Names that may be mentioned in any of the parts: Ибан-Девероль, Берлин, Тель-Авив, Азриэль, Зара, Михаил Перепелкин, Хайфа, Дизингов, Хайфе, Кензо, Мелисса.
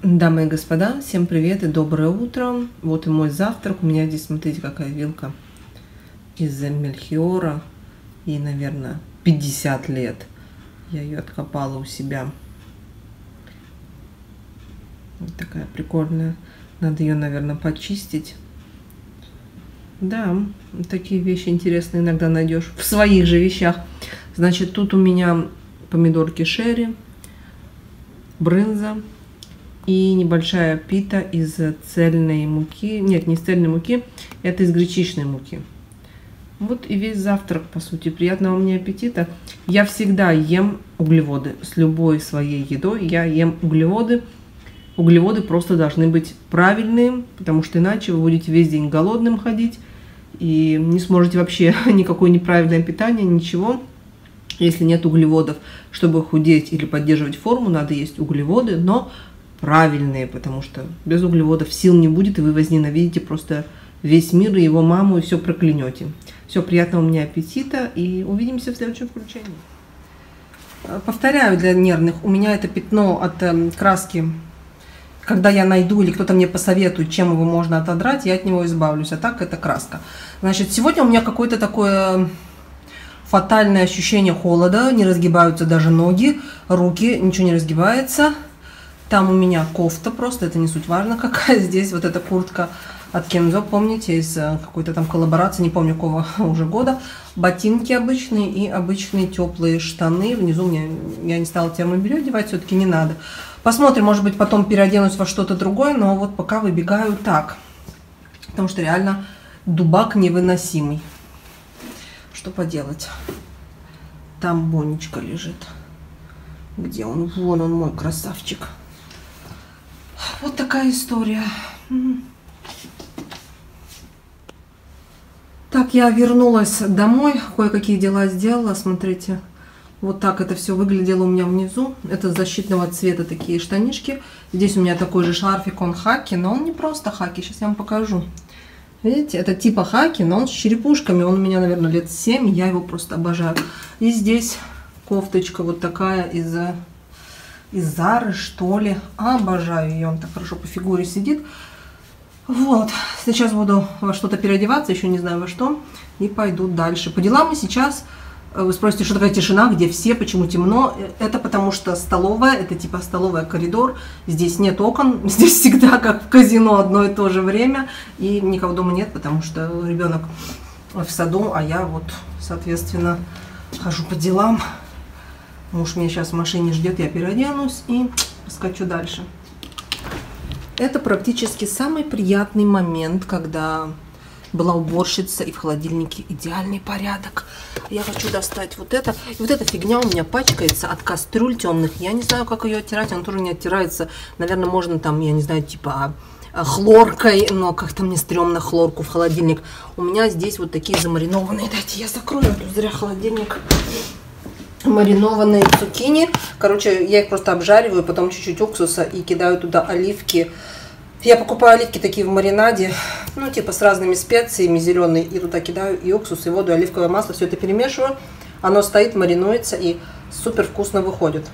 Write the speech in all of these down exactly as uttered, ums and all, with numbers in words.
Дамы и господа, всем привет и доброе утро. Вот и мой завтрак. У меня здесь, смотрите, какая вилка из мельхиора. Ей, наверное, пятьдесят лет. Я ее откопала у себя. Вот такая прикольная. Надо ее, наверное, почистить. Да, такие вещи интересные иногда найдешь в своих же вещах. Значит, тут у меня помидорки шерри, брынза. И небольшая пита из цельной муки. Нет, не из цельной муки, это из гречичной муки. Вот и весь завтрак, по сути. Приятного мне аппетита. Я всегда ем углеводы. С любой своей едой я ем углеводы. Углеводы просто должны быть правильные, потому что иначе вы будете весь день голодным ходить и не сможете вообще никакое неправильное питание, ничего. Если нет углеводов, чтобы худеть или поддерживать форму, надо есть углеводы, но правильные, потому что без углеводов сил не будет, и вы возненавидите просто весь мир и его маму, и все проклянете. Все, приятного мне аппетита, и увидимся в следующем включении. Повторяю для нервных, у меня это пятно от краски, когда я найду или кто-то мне посоветует, чем его можно отодрать, я от него избавлюсь, а так это краска. Значит, сегодня у меня какое-то такое фатальное ощущение холода, не разгибаются даже ноги, руки, ничего не разгибается. Там у меня кофта просто, это не суть важно какая. Здесь вот эта куртка от Кензо, помните, из какой-то там коллаборации, не помню какого уже года. Ботинки обычные и обычные теплые штаны. Внизу мне, я не стала термобелье одевать, все-таки не надо. Посмотрим, может быть, потом переоденусь во что-то другое, но вот пока выбегаю так. Потому что реально дубак невыносимый. Что поделать? Там Бонечка лежит. Где он? Вон он, мой красавчик. Вот такая история. Так, я вернулась домой, кое-какие дела сделала, смотрите. Вот так это все выглядело у меня внизу. Это защитного цвета такие штанишки. Здесь у меня такой же шарфик, он хаки, но он не просто хаки, сейчас я вам покажу. Видите, это типа хаки, но он с черепушками, он у меня, наверное, лет семь, я его просто обожаю. И здесь кофточка вот такая из... из Зары, что ли. Обожаю ее, он так хорошо по фигуре сидит. Вот, сейчас буду во что-то переодеваться, еще не знаю во что, и пойду дальше. По делам и сейчас, вы спросите, что такая тишина, где все, почему темно? Это потому что столовая, это типа столовая, коридор, здесь нет окон, здесь всегда как в казино одно и то же время, и никого дома нет, потому что ребенок в саду, а я вот, соответственно, хожу по делам. Муж меня сейчас в машине ждет, я переоденусь и скачу дальше. Это практически самый приятный момент, когда была уборщица и в холодильнике идеальный порядок. Я хочу достать вот это. И вот эта фигня у меня пачкается от кастрюль темных. Я не знаю, как ее оттирать, она тоже не оттирается. Наверное, можно там, я не знаю, типа хлоркой, но как-то мне стрёмно хлорку в холодильник. У меня здесь вот такие замаринованные. Дайте я закрою, зря холодильник. Маринованные цукини. Короче, я их просто обжариваю, потом чуть-чуть уксуса и кидаю туда оливки. Я покупаю оливки такие в маринаде, ну, типа с разными специями, зеленые, и туда кидаю и уксус, и воду, и оливковое масло. Все это перемешиваю. Оно стоит, маринуется и супер вкусно выходит.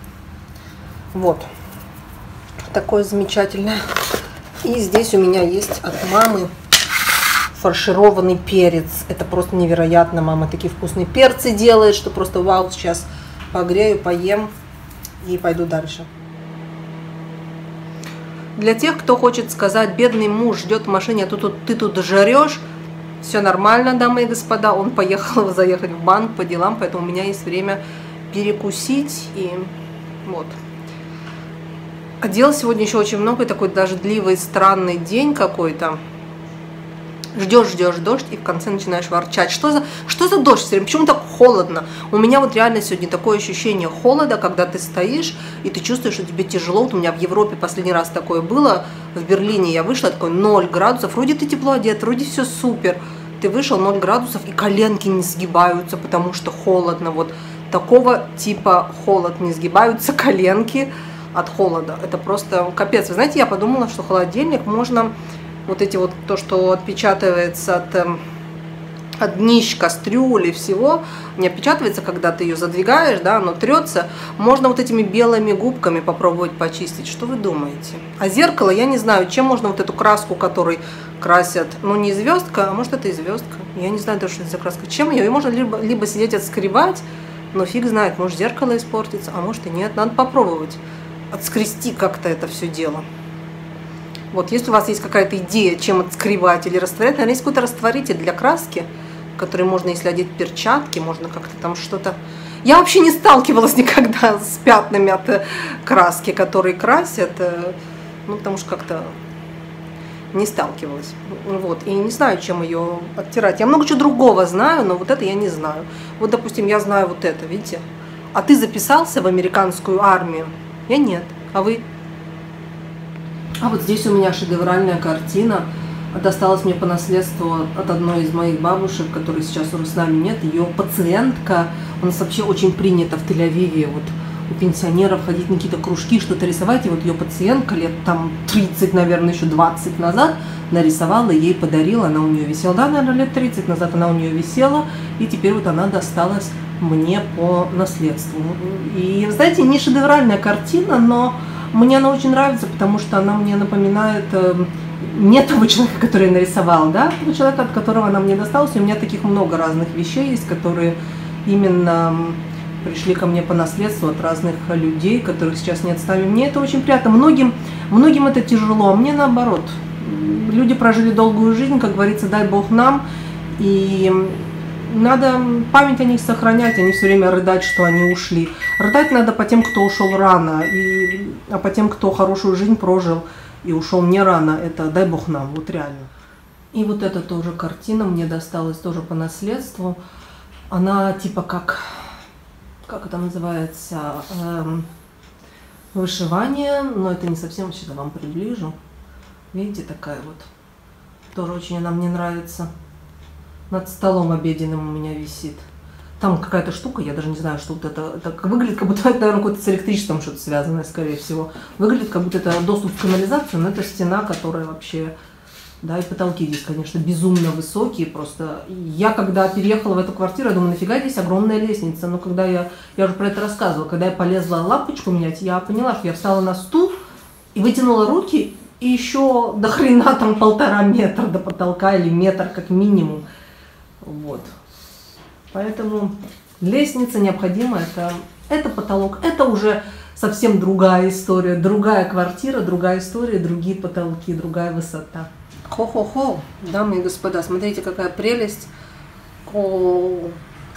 Вот. Такое замечательное. И здесь у меня есть от мамы фаршированный перец. Это просто невероятно. Мама такие вкусные перцы делает, что просто вау. Сейчас погрею, поем и пойду дальше. Для тех, кто хочет сказать, бедный муж ждет в машине, а ты тут, ты тут жарешь. Все нормально, дамы и господа. Он поехал заехать в банк по делам, поэтому у меня есть время перекусить. И вот. А дел сегодня еще очень много. И такой дождливый, странный день какой-то. Ждешь, ждешь дождь, и в конце начинаешь ворчать. Что за, что за дождь? Почему так холодно? У меня вот реально сегодня такое ощущение холода, когда ты стоишь, и ты чувствуешь, что тебе тяжело. Вот у меня в Европе последний раз такое было. В Берлине я вышла, такой ноль градусов. Вроде ты тепло одет, вроде все супер. Ты вышел, ноль градусов, и коленки не сгибаются, потому что холодно. Вот такого типа холод. Не сгибаются коленки от холода. Это просто капец. Вы знаете, я подумала, что холодильник можно... Вот эти вот, то, что отпечатывается от от днищ, кастрюли, всего не отпечатывается, когда ты ее задвигаешь, да, оно трется. Можно вот этими белыми губками попробовать почистить. Что вы думаете? А зеркало, я не знаю, чем можно вот эту краску, которой красят, ну не звездка, а может это и звездка. Я не знаю даже, что это за краска. Чем ее? Ее можно либо, либо сидеть отскребать, но фиг знает, может зеркало испортится, а может и нет. Надо попробовать отскрести как-то это все дело. Вот, если у вас есть какая-то идея, чем отскребать или растворять, наверное, есть какой-то растворитель для краски, который можно, если одеть перчатки, можно как-то там что-то... Я вообще не сталкивалась никогда с пятнами от краски, которые красят, ну, потому что как-то не сталкивалась. Вот, и не знаю, чем ее оттирать. Я много чего другого знаю, но вот это я не знаю. Вот, допустим, я знаю вот это, видите? А ты записался в американскую армию? Я нет. А вы... А вот здесь у меня шедевральная картина. Досталась мне по наследству от одной из моих бабушек, которой сейчас уже с нами нет. Ее пациентка. У нас вообще очень принято в Тель-Авиве вот у пенсионеров ходить на какие-то кружки, что-то рисовать. И вот ее пациентка лет там тридцать, наверное, еще двадцать назад нарисовала, ей подарила. Она у нее висела, да, наверное, лет тридцать назад она у нее висела. И теперь вот она досталась мне по наследству. И, знаете, не шедевральная картина, но... Мне она очень нравится, потому что она мне напоминает э, не того человека, который я нарисовал, да, того человека, от которого она мне досталась. И у меня таких много разных вещей есть, которые именно пришли ко мне по наследству от разных людей, которых сейчас нет с нами. Мне это очень приятно. Многим, многим это тяжело, а мне наоборот. Люди прожили долгую жизнь, как говорится, дай Бог нам. И... Надо память о них сохранять, а не все время рыдать, что они ушли. Рыдать надо по тем, кто ушел рано, и, а по тем, кто хорошую жизнь прожил и ушел не рано. Это дай Бог нам, вот реально. И вот эта тоже картина мне досталась тоже по наследству. Она типа как, как это называется, эм, вышивание, но это не совсем, сейчас вам приближу. Видите, такая вот. Тоже очень она мне нравится. Над столом обеденным у меня висит. Там какая-то штука, я даже не знаю, что вот это. Так выглядит, как будто это, наверное, какое-то с электричеством что-то связанное, скорее всего. Выглядит, как будто это доступ в канализацию, но это стена, которая вообще... Да, и потолки здесь, конечно, безумно высокие. Просто я, когда переехала в эту квартиру, я думаю, нафига здесь огромная лестница. Но когда я... Я уже про это рассказывала. Когда я полезла лампочку менять, я поняла, что я встала на стул и вытянула руки, и еще до хрена там полтора метра до потолка или метр как минимум. Вот, поэтому лестница необходима, это, это потолок, это уже совсем другая история, другая квартира, другая история, другие потолки, другая высота. Хо-хо-хо, дамы и господа, смотрите, какая прелесть. О,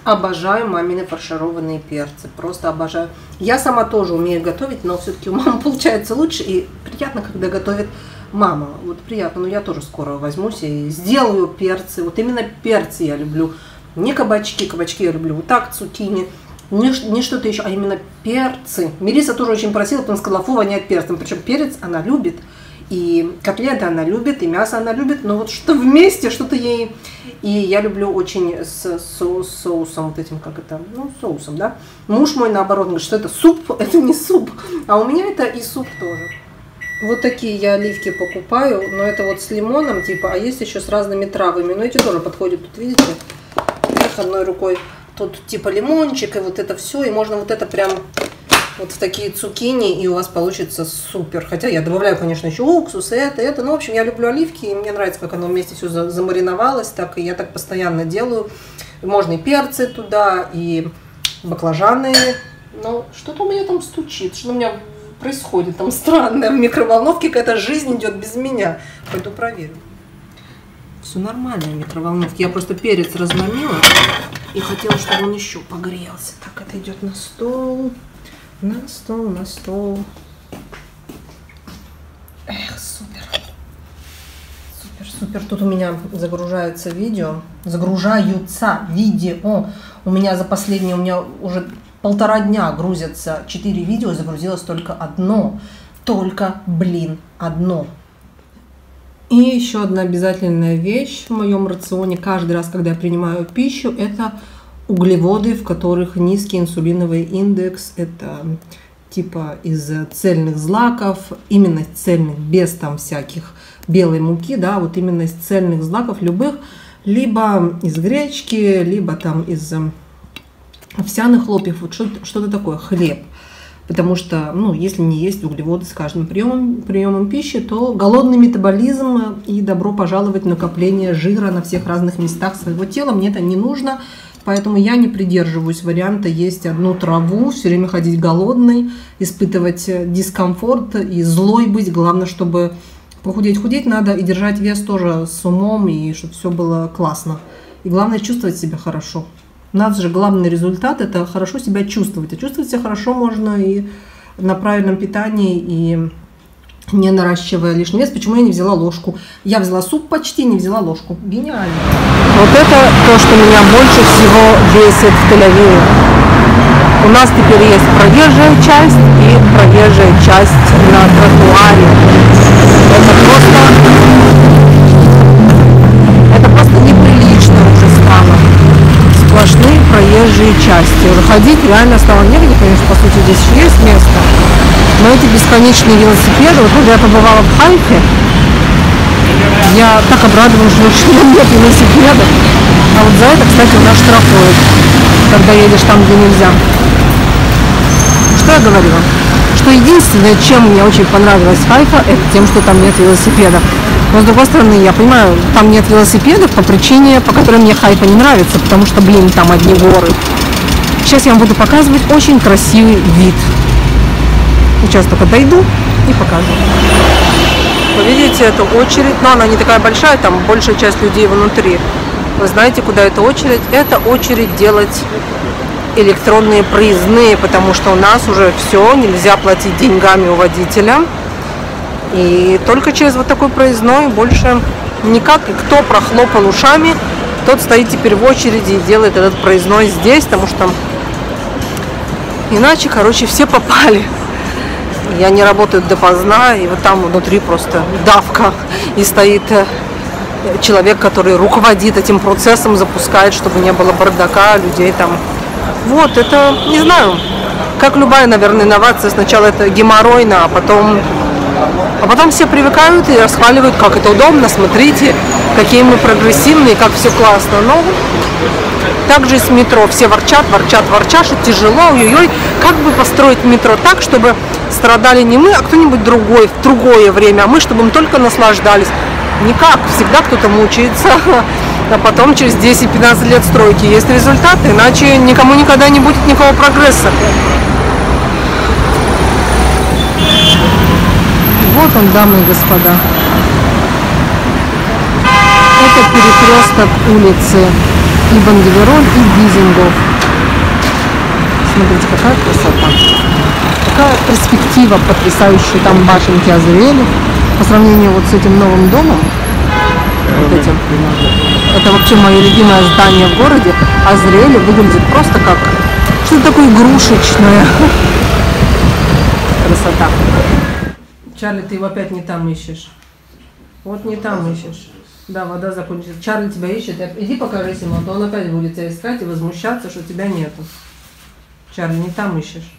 обожаю мамины фаршированные перцы, просто обожаю. Я сама тоже умею готовить, но все-таки у мамы получается лучше, и приятно, когда готовит мама, вот приятно, но я тоже скоро возьмусь и сделаю перцы. Вот именно перцы я люблю. Не кабачки, кабачки я люблю вот так, цукини, не, не что-то еще, а именно перцы. Мелисса тоже очень просила, потому что сказала, фу, воняет перцем. Причем перец она любит, и котлеты она любит, и мясо она любит, но вот что вместе, что-то ей... И я люблю очень с, со, соусом, вот этим, как это, ну, соусом, да. Муж мой, наоборот, говорит, что это суп, это не суп, а у меня это и суп тоже. Вот такие я оливки покупаю, но это вот с лимоном, типа, а есть еще с разными травами. Но эти тоже подходят, тут видите, их одной рукой. Тут типа лимончик и вот это все, и можно вот это прям вот в такие цукини, и у вас получится супер. Хотя я добавляю, конечно, еще уксус, и это, и это. Ну, в общем, я люблю оливки, и мне нравится, как оно вместе все замариновалось, так, и я так постоянно делаю. Можно и перцы туда, и баклажаны. Но что-то у меня там стучит, что у меня... происходит там странное в микроволновке, какая-то жизнь идет без меня. Пойду проверю. Все нормально в микроволновке. Я просто перец разломила и хотела, чтобы он еще погрелся. Так, это идет на стол, на стол, на стол. Эх, супер. Супер, супер. Тут у меня загружается видео. Загружаются видео. У меня за последние, у меня уже... Полтора дня грузятся четыре видео, загрузилось только одно. Только, блин, одно. И еще одна обязательная вещь в моем рационе каждый раз, когда я принимаю пищу, это углеводы, в которых низкий инсулиновый индекс. Это типа из цельных злаков, именно цельных, без там всяких белой муки, да, вот именно из цельных злаков любых. либо из гречки, либо там из овсяных хлопьев, вот что-то такое, хлеб. Потому что, ну, если не есть углеводы с каждым приемом, приемом пищи, то голодный метаболизм и добро пожаловать в накопление жира на всех разных местах своего тела. Мне это не нужно, поэтому я не придерживаюсь варианта есть одну траву, все время ходить голодной, испытывать дискомфорт и злой быть. Главное, чтобы похудеть, худеть надо и держать вес тоже с умом, и чтобы все было классно. И главное, чувствовать себя хорошо. У нас же главный результат – это хорошо себя чувствовать. А чувствовать себя хорошо можно и на правильном питании, и не наращивая лишний вес. Почему я не взяла ложку? Я взяла суп почти, не взяла ложку. Гениально. Вот это то, что меня больше всего бесит в Тель-Авиве. У нас теперь есть проезжая часть и проезжая часть на тротуаре. Это просто, это просто неприлично уже стало. Сплошные проезжие части. Заходить реально стало негде, конечно, по сути, здесь есть место. Но эти бесконечные велосипеды, вот я побывала в Хайфе, я так обрадовалась, что нет велосипедов. А вот за это, кстати, у нас штрафуют, когда едешь там, где нельзя. Что я говорила? Что единственное, чем мне очень понравилось Хайфа, это тем, что там нет велосипедов. Но, с другой стороны, я понимаю, там нет велосипедов по причине, по которой мне Хайфа не нравится, потому что, блин, там одни горы. Сейчас я вам буду показывать очень красивый вид. Сейчас только дойду и покажу. Вы видите эту очередь, но она не такая большая, там большая часть людей внутри. Вы знаете, куда эта очередь? Это очередь делать электронные проездные, потому что у нас уже все, нельзя платить деньгами у водителя. И только через вот такой проездной, больше никак. И кто прохлопал ушами, тот стоит теперь в очереди и делает этот проездной здесь, потому что иначе, короче, все попали. И они работают допоздна, и вот там внутри просто давка. И стоит человек, который руководит этим процессом, запускает, чтобы не было бардака, людей там. Вот, это, не знаю, как любая, наверное, инновация, сначала это геморройно, а потом... А потом все привыкают и расхваливают, как это удобно, смотрите, какие мы прогрессивные, как все классно. Но также с метро все ворчат, ворчат, ворчат, что тяжело, ой-ой-ой. Как бы построить метро так, чтобы страдали не мы, а кто-нибудь другой в другое время, а мы, чтобы им только наслаждались. Никак, всегда кто-то мучается, а потом через десять-пятнадцать лет стройки есть результаты, иначе никому никогда не будет никакого прогресса. Вот он, дамы и господа. Это перекресток улицы Ибан-Девероль и Дизингов. Смотрите, какая красота. Какая перспектива потрясающая, там башенки Азриэля. По сравнению вот с этим новым домом, вот этим. Это вообще мое любимое здание в городе. Азриэль выглядит просто как что-то такое игрушечное. Красота. Чарли, ты его опять не там ищешь. Вот не там ищешь. Да, вода закончится. Чарли тебя ищет. Иди покажись ему, а то он опять будет тебя искать и возмущаться, что тебя нету. Чарли, не там ищешь.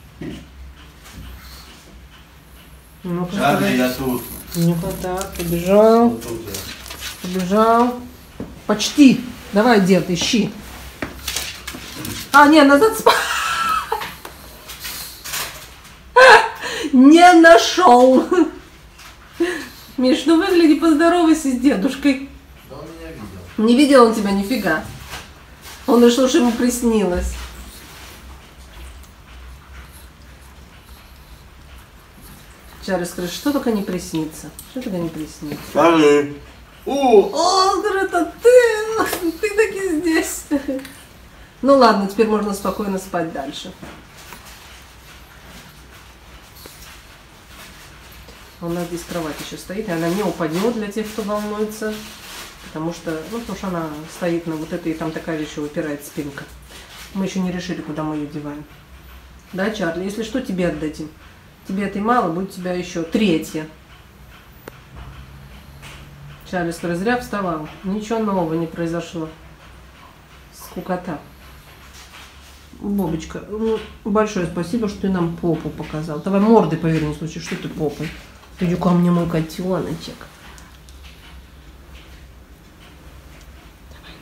Ну-ка, Чарли, я тут. Ну-ка, так, побежал. Вот тут, да. Побежал. Почти. Давай, дед, ищи. А, не, назад спал. Не нашел. Миш, ну выгляди, поздоровайся с дедушкой. Да он меня видел. Не видел он тебя нифига. Он решил, что ему приснилось. Чарли, скажи, что только не приснится. Что только не приснится. Чарли. О, он говорит, а ты, ты таки здесь. Ну ладно, теперь можно спокойно спать дальше. У нас здесь кровать еще стоит, и она не упадет для тех, кто волнуется, потому что, ну, потому что она стоит на вот этой, и там такая еще выпирает спинка. Мы еще не решили, куда мы ее деваем. Да, Чарли, если что, тебе отдадим. Тебе этой мало, будет у тебя еще третья. Чарли, скоро зря вставал. Ничего нового не произошло. Скукота. Бобочка, ну, большое спасибо, что ты нам попу показал. Давай мордой поверни, в случае, что ты попой. Иди ко мне, мой котеночек. Давай,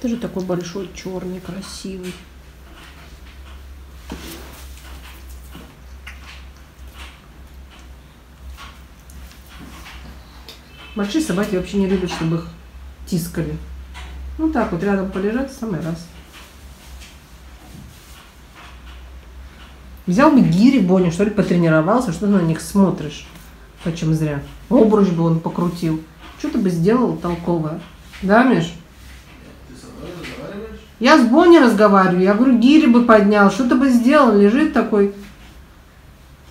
Тоже такой большой, черный, красивый. Большие собаки вообще не любят, чтобы их тискали. Ну так вот, рядом полежать в самый раз. Взял бы гири, Боня, что ли, потренировался, что ты на них смотришь. Почем зря. Обруч бы он покрутил. Что ты бы сделал толковое. Да, Миш? Ты со мной разговариваешь? Я с Бонни разговариваю. Я говорю, гири бы поднял. Что ты бы сделал? Лежит такой.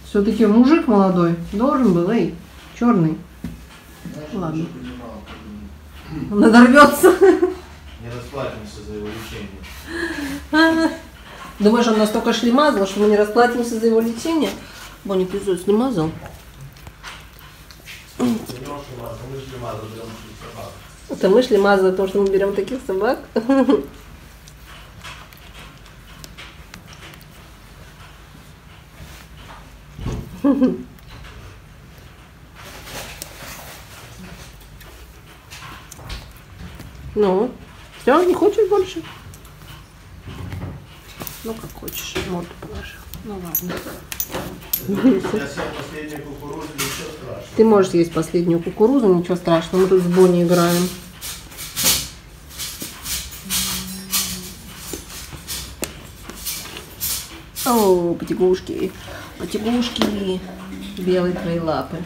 Все-таки мужик молодой. Должен был, эй, черный. Ладно. Он надорвется. Не расплатимся за его лечение. Думаешь, он настолько шлемазал, что мы не расплатимся за его лечение? Бонни, ты зость не мазал? Это мы шлемазали, потому что мы берем таких собак. Ну, все, не хочешь больше? Ну, как хочешь, морду положил. Ну, ладно. Я съел последнюю кукурузу, ничего страшного. Ты можешь есть последнюю кукурузу, ничего страшного. Мы тут с Бонни играем. О, потягушки. Потягушки. Белые твои лапы.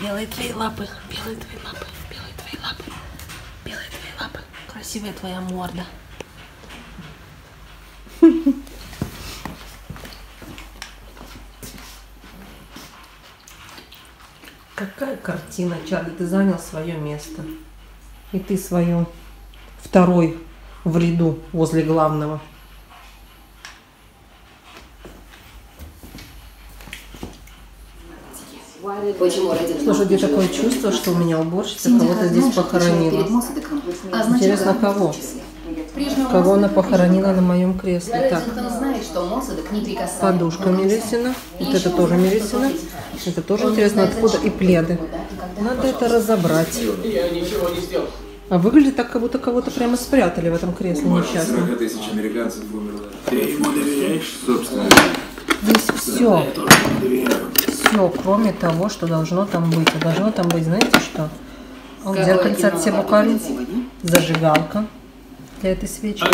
Белые твои лапы, белые твои лапы, белые твои лапы, белые твои лапы, красивая твоя морда. Какая картина, Чарли, ты занял свое место. И ты свое второй в ряду возле главного. Слушай, где такое чувство, что у меня уборщица кого-то здесь похоронила. Интересно, кого? Кого она похоронила на моем кресле? Так, подушка Мелисина, вот это тоже Мелисина, это тоже интересно, откуда и пледы. Надо это разобрать. А выглядит так, как будто кого-то прямо спрятали в этом кресле несчастно. Ты ему доверяешь, собственно? Здесь все. Все, кроме того, что должно там быть. А должно там быть, знаете что? Зеркальце от Себукали, зажигалка для этой свечи,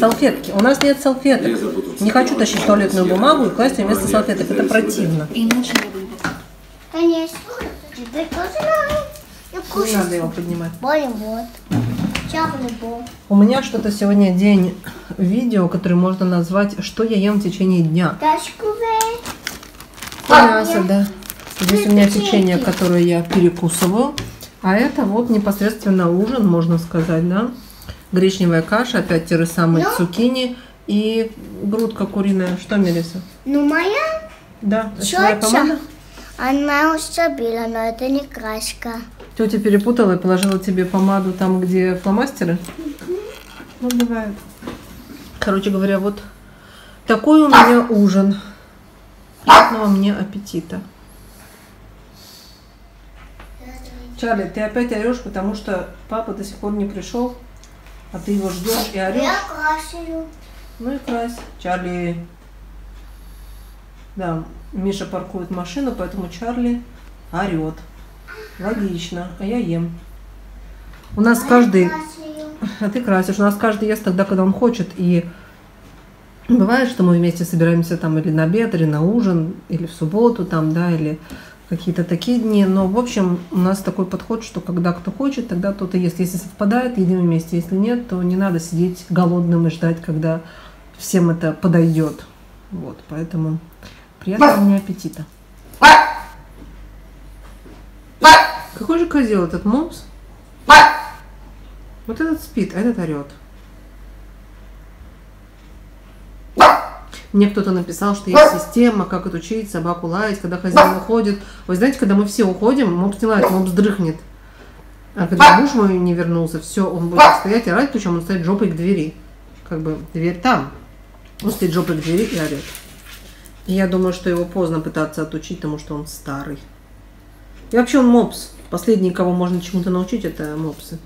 салфетки. У нас нет салфеток. Не хочу тащить туалетную бумагу и класть ее вместо салфеток. Это противно. Конечно. Не надо его поднимать. У меня что-то сегодня день видео, которое можно назвать «Что я ем в течение дня». Мясо, да. Здесь у меня печенье, которое я перекусываю. А это вот непосредственно ужин, можно сказать, да. Гречневая каша, опять те же самые Но... цукини и грудка куриная. Что, Мелиса? Ну, моя? Да. Чё-чё? Помада? Она уже била, но это не краска. Тетя перепутала и положила тебе помаду там, где фломастеры? Mm-hmm. Ну, бывает. Короче говоря, вот такой у меня ужин. Приятного мне аппетита. Чарли, ты опять орешь, потому что папа до сих пор не пришел, а ты его ждешь и орешь. Я красила. Ну и крась. Чарли. Да, Миша паркует машину, поэтому Чарли орет. Логично, а я ем. У нас а каждый... А ты красишь. У нас каждый ест тогда, когда он хочет. И бывает, что мы вместе собираемся там или на обед, или на ужин, или в субботу, там, да, или какие-то такие дни. Но, в общем, у нас такой подход, что когда кто хочет, тогда кто-то ест. Если совпадает, едим вместе. Если нет, то не надо сидеть голодным и ждать, когда всем это подойдет. Вот, поэтому приятного мне аппетита. Какой же козел этот мопс? Вот этот спит, а этот орет. Мне кто-то написал, что есть система, как отучить собаку лаять, когда хозяин уходит. Вы знаете, когда мы все уходим, мопс не лает, мопс дрыхнет. А когда муж мой не вернулся, все, он будет стоять и орать, причем он стоит жопой к двери. Как бы дверь там. Он стоит жопой к двери и орет. И я думаю, что его поздно пытаться отучить, потому что он старый. И вообще он мопс. Последние, кого можно чему-то научить, это мопсы.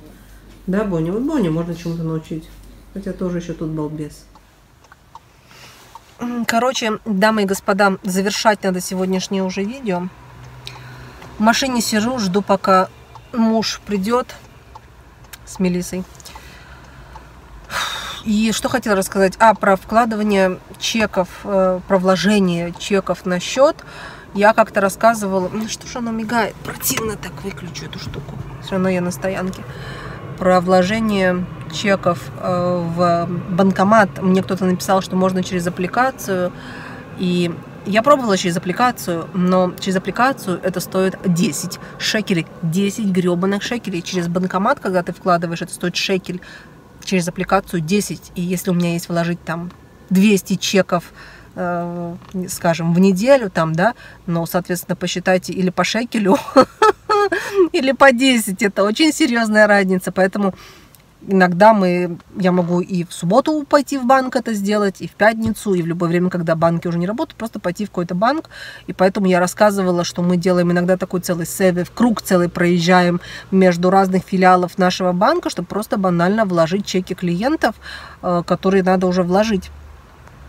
Да, Бонни? Вот Бонни можно чему-то научить. Хотя тоже еще тут балбес. Короче, дамы и господа, завершать надо сегодняшнее уже видео. В машине сижу, жду, пока муж придет с Мелиссой. И что хотела рассказать? А, про вкладывание чеков, э, про вложение чеков на счет. Я как-то рассказывала, ну что ж оно мигает, противно так, выключу эту штуку. Все равно я на стоянке. Про вложение чеков э, в банкомат. Мне кто-то написал, что можно через аппликацию. И я пробовала через аппликацию, но через аппликацию это стоит десять шекелей. десять гребаных шекелей. Через банкомат, когда ты вкладываешь, это стоит шекель. Через аппликацию десять. И если у меня есть вложить там двести чеков, э, скажем, в неделю, там, да, но, соответственно, посчитайте или по шекелю, или по десять. Это очень серьезная разница. Поэтому иногда мы, я могу и в субботу пойти в банк это сделать, и в пятницу, и в любое время, когда банки уже не работают, просто пойти в какой-то банк. И поэтому я рассказывала, что мы делаем иногда такой целый сервис, круг целый проезжаем между разных филиалов нашего банка, чтобы просто банально вложить чеки клиентов, которые надо уже вложить.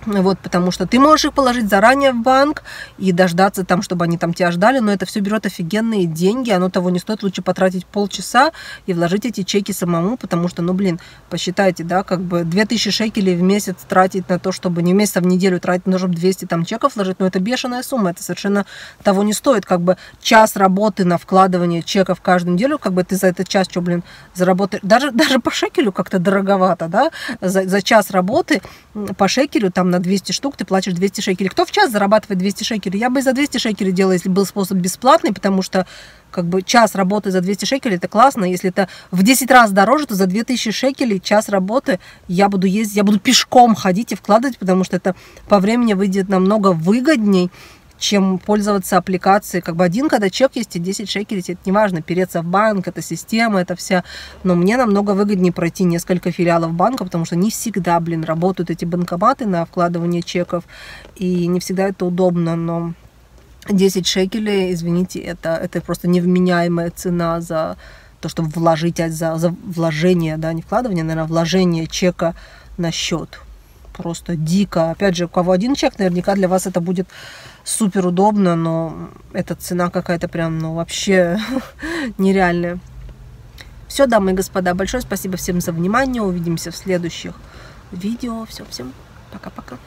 Вот, потому что ты можешь их положить заранее в банк и дождаться там, чтобы они там тебя ждали, но это все берет офигенные деньги, оно того не стоит, лучше потратить полчаса и вложить эти чеки самому, потому что, ну, блин, посчитайте, да, как бы две тысячи шекелей в месяц тратить на то, чтобы не в месяц, а в неделю тратить, нужно двести там чеков вложить, но это бешеная сумма, это совершенно того не стоит, как бы час работы на вкладывание чеков каждую неделю, как бы ты за этот час, что, блин, заработаешь, даже, даже по шекелю как-то дороговато, да, за, за час работы по шекелю там на двести штук, ты платишь двести шекелей. Кто в час зарабатывает двести шекелей? Я бы и за двести шекелей делала, если был способ бесплатный, потому что как бы час работы за двести шекелей это классно. Если это в десять раз дороже, то за две тысячи шекелей час работы я буду ездить, я буду пешком ходить и вкладывать, потому что это по времени выйдет намного выгодней, чем пользоваться аппликацией. Как бы один, когда чек есть, и десять шекелей, это не важно, переться в банк, это система, это вся. Но мне намного выгоднее пройти несколько филиалов банка, потому что не всегда, блин, работают эти банкоматы на вкладывание чеков, и не всегда это удобно, но десять шекелей, извините, это, это просто невменяемая цена за то, чтобы вложить, за, за вложение, да, не вкладывание, наверное, вложение чека на счет. Просто дико. Опять же, у кого один чек, наверняка для вас это будет супер удобно, но эта цена какая-то прям, ну, вообще нереальная. Все, дамы и господа, большое спасибо всем за внимание. Увидимся в следующих видео. Все, всем пока-пока.